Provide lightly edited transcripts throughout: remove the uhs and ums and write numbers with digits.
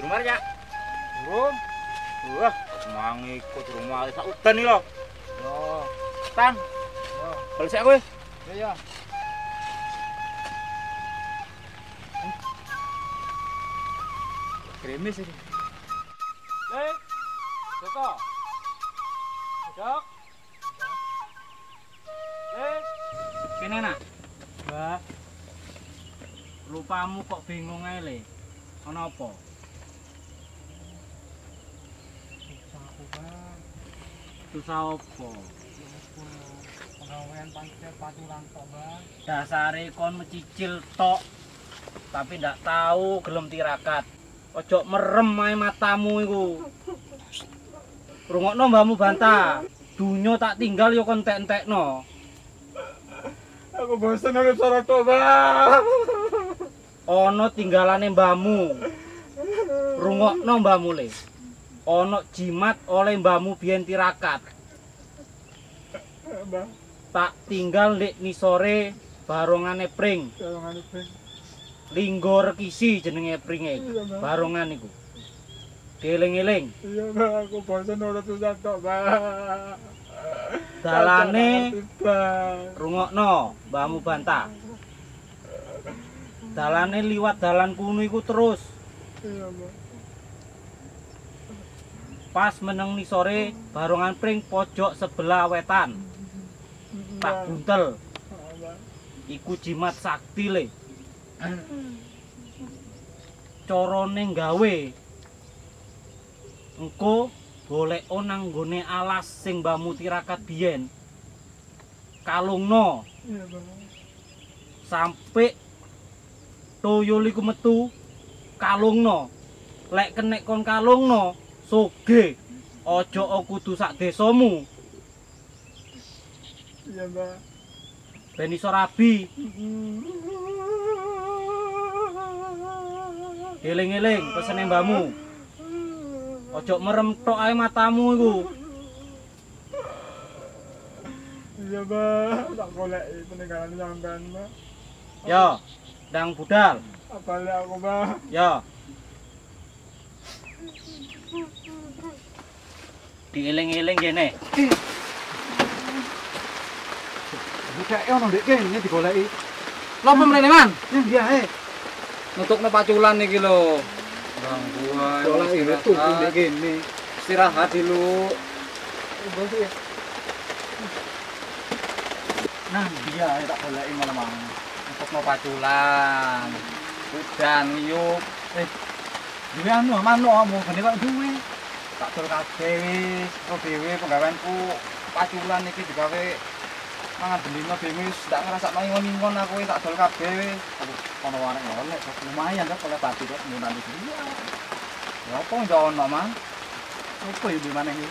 Rumarnya. Rum. Wah, mangi ikut rumah sak udan iki lho. Yo. Tang. Yo. Balik sik kowe. Iya ya. Kremis iki. Le. Seko. Dok. Le. Kene nak. Mbah. Lupamu kok bingung ae le. Ana apa? Susah apa? Pegawaian pancel patulang tok, Bang. Dasare kon mecicil tok. Tapi ndak tahu gelem tirakat. Ojo merem ae matamu iku. Rungokno mbahmu bantah. Dunyo tak tinggal yo kon entek-entekno. Aku bosen urip sorot tok, Bang. Ono tinggalane mbahmu. Rungokno mbahmu le. Ono jimat oleh mbahmu biyen tirakat. Mbah, tak tinggal nek nisore barongane pring. Barongane pring. Linggo rekisi jenenge pringe. Barongan niku. Dieling-eling. Iya, Mbah, aku bosen ora susah tok, Mbah. Dalane rungokno, mbahmu bantah. Dalane liwat dalan kuno iku terus. Iya, Mbah. Pas meneng ni sore, barongan pring pojok sebelah wetan. Tak buntel. Iku jimat sakti le. Corone gawe. Engko boleh onang gone alas sing mbahmu tirakat biyen. Kalungno. Sampai toyoliku metu kalungno. Lek kenek kon kalungno. Soge, ojo kudu sak desamu. Iya, Mbak. Ben iso rabi. Eling-eling pesene mbahmu. Ojo merem tok ae matamu iku. Iya, Mbak. Tak golek peninggalan sampean, Mbak. Yo, ndang budal. Abale aku, Mbak. Yo. Dieling-eling kene. Dikake ono ndek kene digoleki. Lopo mrene, Man? Iya, he. Nutukno paculan iki lho. Gangguan. Golek iki tuku ndek kene. Istirahat dulu. Bos. Nah, iya tak goleki malam-malam. Nutukno paculan. Udan yuk. Duwe anu manukmu gene kok duwe. Tak tur kabeh wis, kok dhewe penggaweanku paculan iki digawe mangan delino dhewe wis ndak ngrasakno ngon-ngon aku tak dol kabeh wis. Ono warung oleh lumayan kok oleh babi kok ngunani iki. Ya opo ndak ono, Mang? Opo iki maneh iki?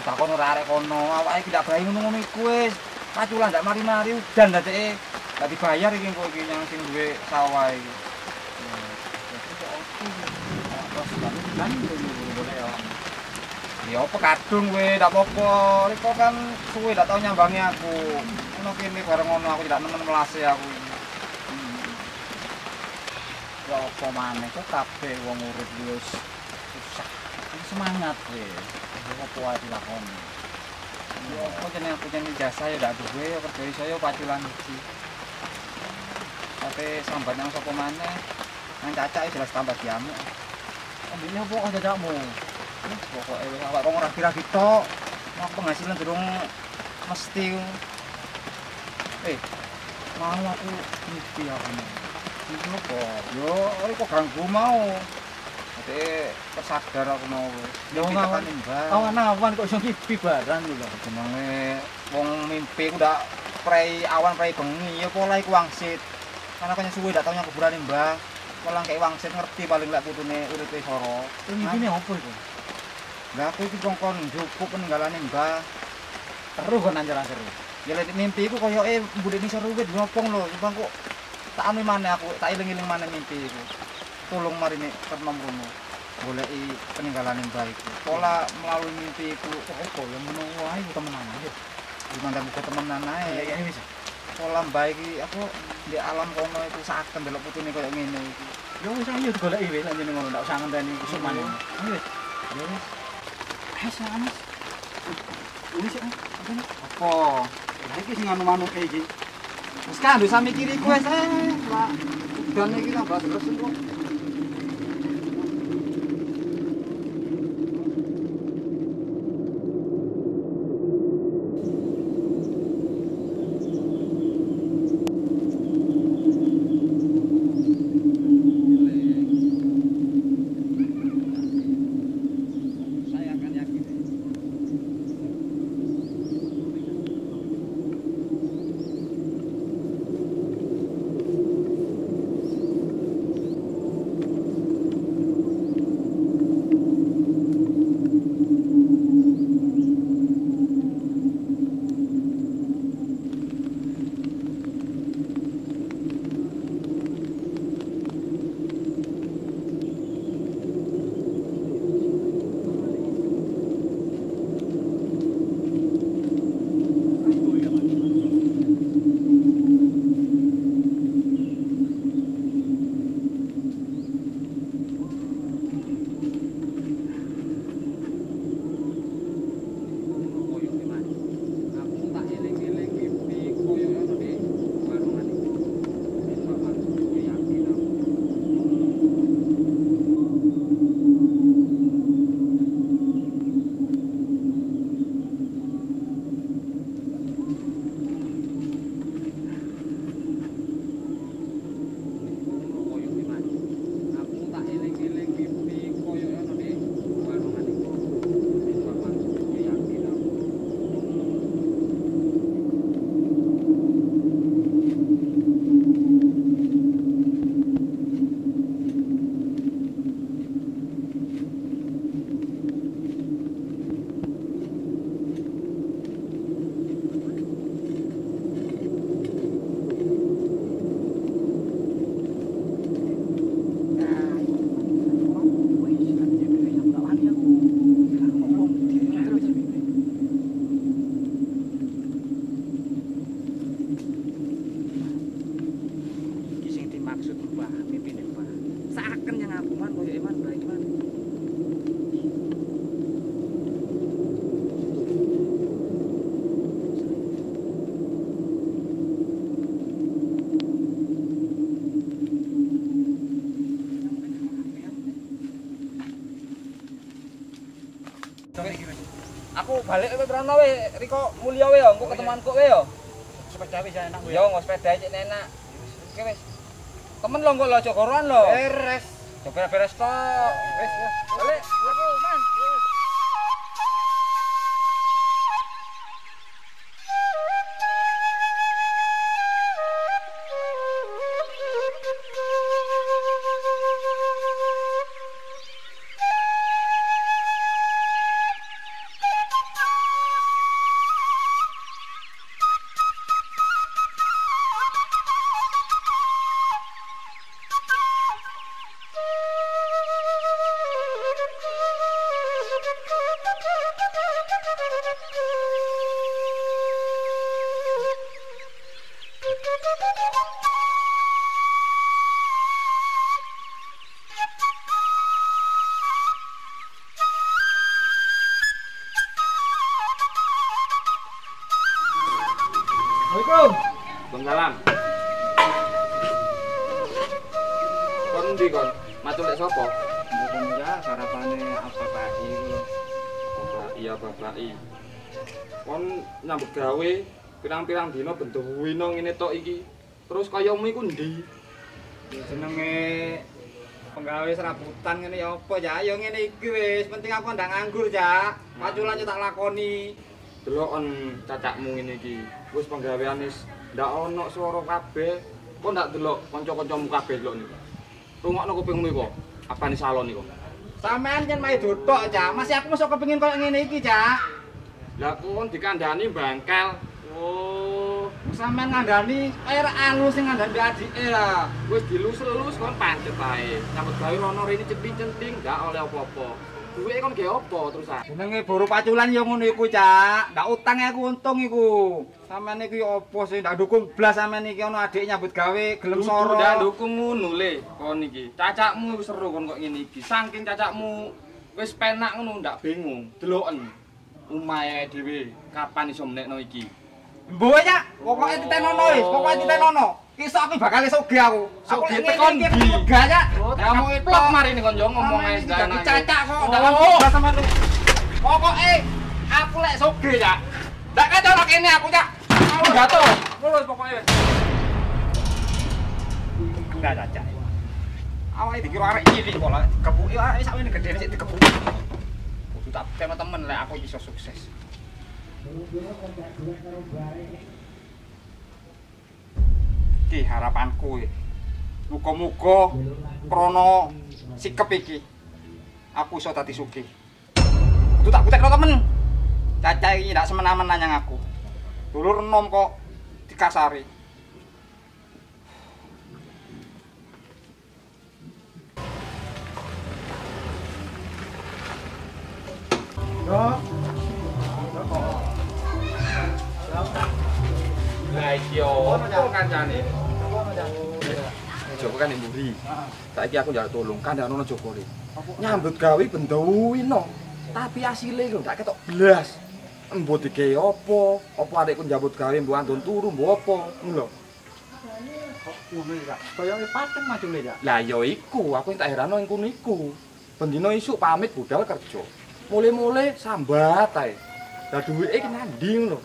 Tak kono ora arek kono, awake iki ndak bayi ngono-ngono iku wis. Paculan ndak mari-mari udan dadeke ndak dibayar iki kok iki nyang sing duwe sawah iki. Kan boleh ya. Ya apa kadung kowe ndak apa-apa. Riko kan kowe ndak tau nyambangi aku. Ono kene bareng ngono aku ndak nemen melase aku. Ya apa maneh kok kabeh wong urip wis susah. Semangat kowe. Apa wae dilakoni. Ya apa jenenge aku jenenge jasa ya ndak duwe ya kerja iso ya paculan iki. Tapi sambat nang sapa maneh. Nang cacake jelas tambah diamuk. Ini apa kok dadakmu? Pokoke wis awak kok ora kira-kira tok. Mak penghasilan durung mesti. Mau aku mesti ya kan. Iki opo? Yo, ora kok ganggu mau. Ate kesadar aku mau. Yo ngawan Mbak. Awan-awan kok iso ngipi barang lho. Jenenge wong mimpi ku ndak prei awan prei bengi ya pola iku wangsit. Karena kok suwe ndak tau nyang kuburane Mbak. Kolang kayak wangsit ngerti paling lek putune uripe soro. Iki ne opo iku? Lah aku iki kongkon njupuk peninggalane Mbah. Terus kon anjar-anjar. Ya lek mimpi iku koyoke mbudene iso ruwet ngopong lho, Bang kok tak anu maneh aku, tak eling-eling maneh mimpi iku. Tolong marine ketemu rumo. Goleki peninggalane Mbah iku. Pola melalui mimpi iku opo ya menawa ae temenan ae. Dimandang ketemenan ae ya iki wis. kolam baik aku di alam kono itu saken delok putune koyo ngene iki. Ya wis ayo digoleki wis lan jeneng ngono ndak usah ngenteni kesuman. Ayo wis. Ya wis. Wis anas. Wis apa? Lah iki sing anu manuk iki. Wis kan wis sampe kiri ku wis Pak. Dan iki tambah terus engko. Balik kowe prana we Riko Mulya we yo engko ketemanku we yo. Sepeda wis enak we. Yo sepeda cek enak. Oke wis. Temen lo engko lo aja koroan lo. Beres. Coba beres tok. Wis wis. Balik aku man. Salam. Kon ndi kon? Matur nek sapa? Mboten ya sarapane apa bae iki. Bapak iya bapak iki. Kon nyambut gawe pirang-pirang dina bentuh wino ngene tok iki. Terus kayamu iku ndi? Jenenge penggawe serabutan ngene ya apa ya? Ya ngene iki wis, penting aku ndak nganggur ya. Maculane tak lakoni. Delokon cacakmu ngene iki. Wis penggaweane ndak ono swara kabeh. Kok ndak delok kanca-kancamu kabeh delok niku. Rungokno kupingmu iku. Apane salon niku? Sampean yen main dothok, Cak. Mas aku mosok kepengin koyo ngene iki, Cak. Lah kon dikandhani bangkal. Oh, sampean ngandhani air anu sing ngandhani adike lah. Wis dilus-lus kon pancet ae. Nyambut gawe rono rene ceting-ceting ndak oleh apa-apa. duwe kon ge opo terusan? Jenenge boro paculan ya ngono iku, Cak. Ndak utang aku untung iku. Sampeyan iki opo sih ndak dukung blas sampeyan iki ono adik nyambut gawe gelem soro. Ndak dukung ngono le kon iki. Cacakmu wis seru kon kok ngene iki. Saking cacakmu wis penak ngono ndak bingung. Deloken omahe dhewe kapan iso menekno iki. Mboe ya, pokoke titenono wis, pokoke titenono. Iso aku bakal soge aku. Soge tekon iki gaya. Kamu itu marine kon yo ngomong ae jangan. Dicacak kok dalam basa sampean. Pokoke aku lek soge ya. Ndak kecolok ini aku ya. Mau jatuh. Lurus pokoke wis. Enggak cacak. Awake dikira arek cilik kok lek kepuki arek sakwene gedene sik dikepuki. Kudu tak temen-temen lek aku iso sukses. Ki harapanku muga-muga krana sikep iki aku iso dadi sugih. Kudu tak butekno temen. Cacah iki ndak semena-mena nyang aku. Dulur enom kok dikasari. Yo. Lah iki opo kancane? Joko kan mburi. Saiki aku njaluk tolong kandhane ono Joko iki. Nyambut gawe benduwino. Tapi asile lho ndak ketok blas. Embo dikei opo? Opo adekku nyambut gawe mbuh antun turu mbuh opo? Lho. Kok ngono iki, Kak? Kaya paten macule ya. Lah ya iku, aku tak herano ing kono iku. Bendina isuk pamit budal kerja. Mule-mule sambat ae. Lah duwike iki nandhi ngono.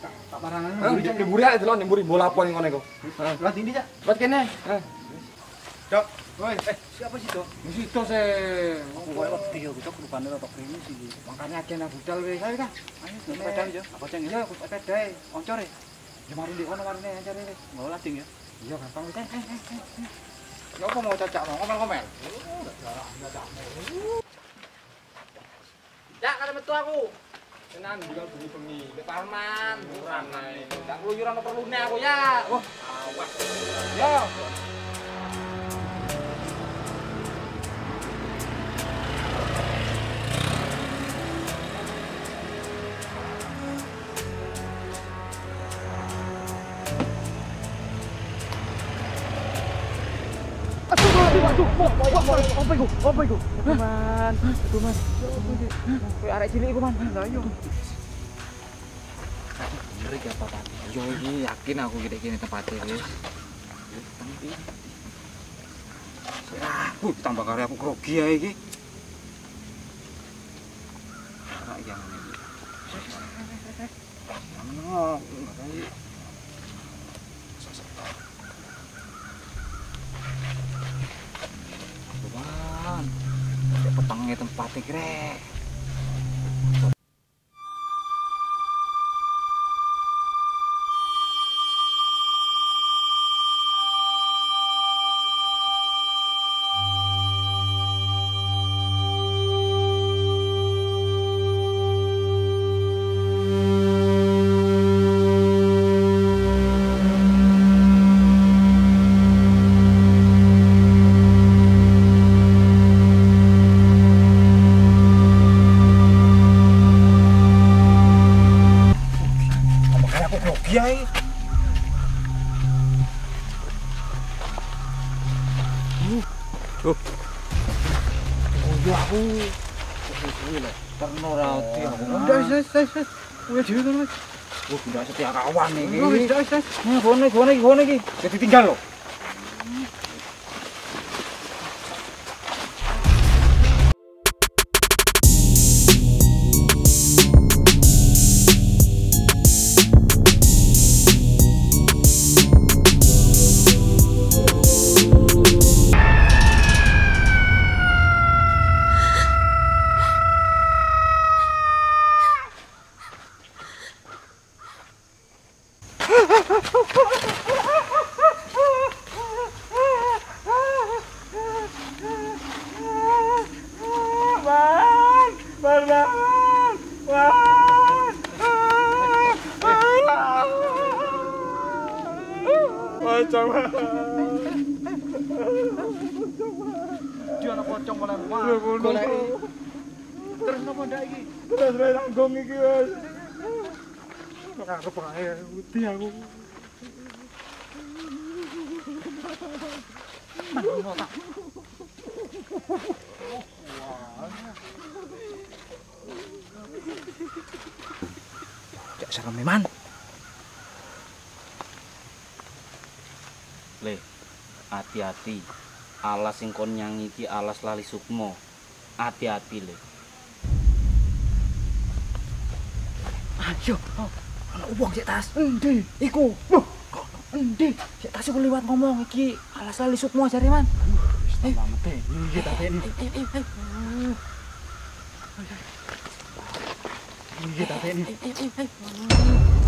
Tak parangane mburi ae delok mburi mbolapon ngene kok. Heeh. Lewat ndi, Cak? Lewat kene. Heeh. Dok, woi, siapa sih, Dok? Mesti Dok se. Kowe wedi yo Dok rupane ora tak kene sih. Mangkane akeh nang budal wis ae ta. Ayo sepeda yo. Apa ceng yo aku sepeda ae. Oncore. Ya mari ndek kono warene ancare wis. Mau lading yo. Iya, gampang wis. Ya apa mau cacak ngomel-ngomel. Enggak jarak, enggak jarak. Ya, kare metu aku. Tenan budal bumi bengi, Pak Parman, murah nae. Ndak keluyuran opo perlune aku ya. Wah, awas. Yo. Opo iku? Man, aduh Mas. Kowe arek cilik iku, Man. Lah yo. Bener iki apa Pak? Yo iki yakin aku kene tempate wis. Aku tambah kare aku grogi ae iki. Arek yang iki. Nah, makane petangnya tempatnya grek. Kawan iki. Ngene iki. Jadi tinggal lho. pocong oleh rumah. Terus nopo ndak iki? Terus wae langgong iki wis. Ora kepae uti aku. Cak serem man. Le, hati-hati. Alas sing kon nyangi iki alas lali sukmo. Hati-hati, Le. Ayo, ana wong sik tas. Endi iku? Loh, kok endi? Sik tas iku liwat ngomong iki alas lali sukmo jare man. Selamat e. Iki tak teni. Iki tak teni.